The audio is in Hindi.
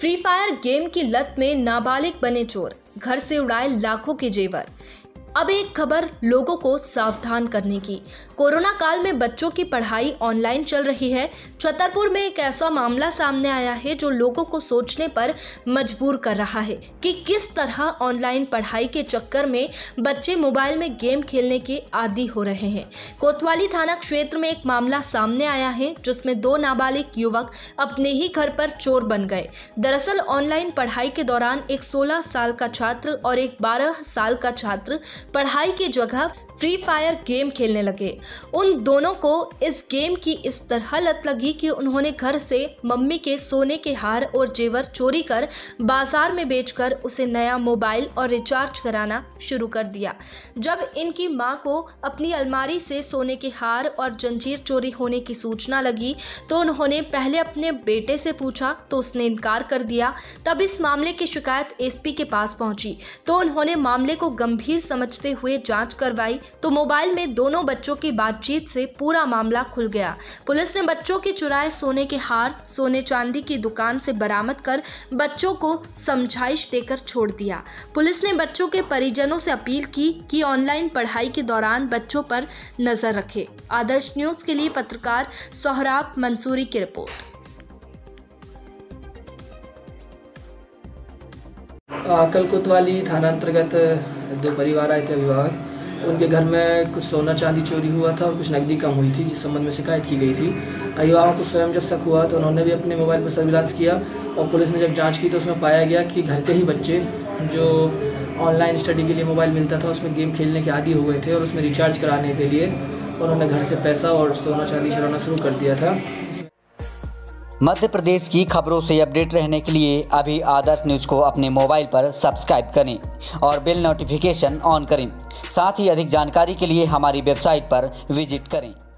फ्री फायर गेम की लत में नाबालिग बने चोर, घर से उड़ाए लाखों के जेवर। अब एक खबर लोगों को सावधान करने की। कोरोना काल में बच्चों की पढ़ाई ऑनलाइन चल रही है। चतरपुर में एक ऐसा मामला सामने आया है जो लोगों को सोचने पर मजबूर कर रहा है कि किस तरह ऑनलाइन पढ़ाई के चक्कर में बच्चे मोबाइल में गेम खेलने के आदी हो रहे हैं। कोतवाली थाना क्षेत्र में एक मामला सामने आया है जिसमें दो नाबालिग युवक अपने ही घर पर चोर बन गए। दरअसल ऑनलाइन पढ़ाई के दौरान एक 16 साल का छात्र और एक 12 साल का छात्र पढ़ाई की जगह फ्री फायर गेम खेलने लगे। उन दोनों को इस गेम की इस तरह लत लगी कि उन्होंने घर से मम्मी के सोने के हार और जेवर चोरी कर बाजार में बेचकर उसे नया मोबाइल और रिचार्ज कराना शुरू कर दिया। जब इनकी मां को अपनी अलमारी से सोने के हार और जंजीर चोरी होने की सूचना लगी तो उन्होंने पहले अपने बेटे से पूछा तो उसने इनकार कर दिया। तब इस मामले की शिकायत एसपी के पास पहुंची तो उन्होंने मामले को गंभीर समझते हुए जांच करवाई तो मोबाइल में दोनों बच्चों की बातचीत से पूरा मामला खुल गया। पुलिस ने बच्चों के चुराए सोने के हार सोने चांदी की दुकान से बरामद कर बच्चों को समझाइश देकर छोड़ दिया। पुलिस ने बच्चों के परिजनों से अपील की कि ऑनलाइन पढ़ाई के दौरान बच्चों पर नजर रखें। आदर्श न्यूज के लिए पत्रकार सोहराब मंसूरी की रिपोर्ट। कल कोतवाली थाना अंतर्गत दो परिवार आए थे अभिभावक। उनके घर में कुछ सोना चांदी चोरी हुआ था और कुछ नकदी कम हुई थी, जिस संबंध में शिकायत की गई थी। अभिभावक को स्वयं जब शक हुआ तो उन्होंने भी अपने मोबाइल पर सर्विलांस किया और पुलिस ने जब जांच की तो उसमें पाया गया कि घर के ही बच्चे जो ऑनलाइन स्टडी के लिए मोबाइल मिलता था उसमें गेम खेलने के आदी हो गए थे और उसमें रिचार्ज कराने के लिए उन्होंने घर से पैसा और सोना चांदी चुराना शुरू कर दिया था। मध्य प्रदेश की खबरों से अपडेट रहने के लिए अभी आदर्श न्यूज़ को अपने मोबाइल पर सब्सक्राइब करें और बेल नोटिफिकेशन ऑन करें। साथ ही अधिक जानकारी के लिए हमारी वेबसाइट पर विजिट करें।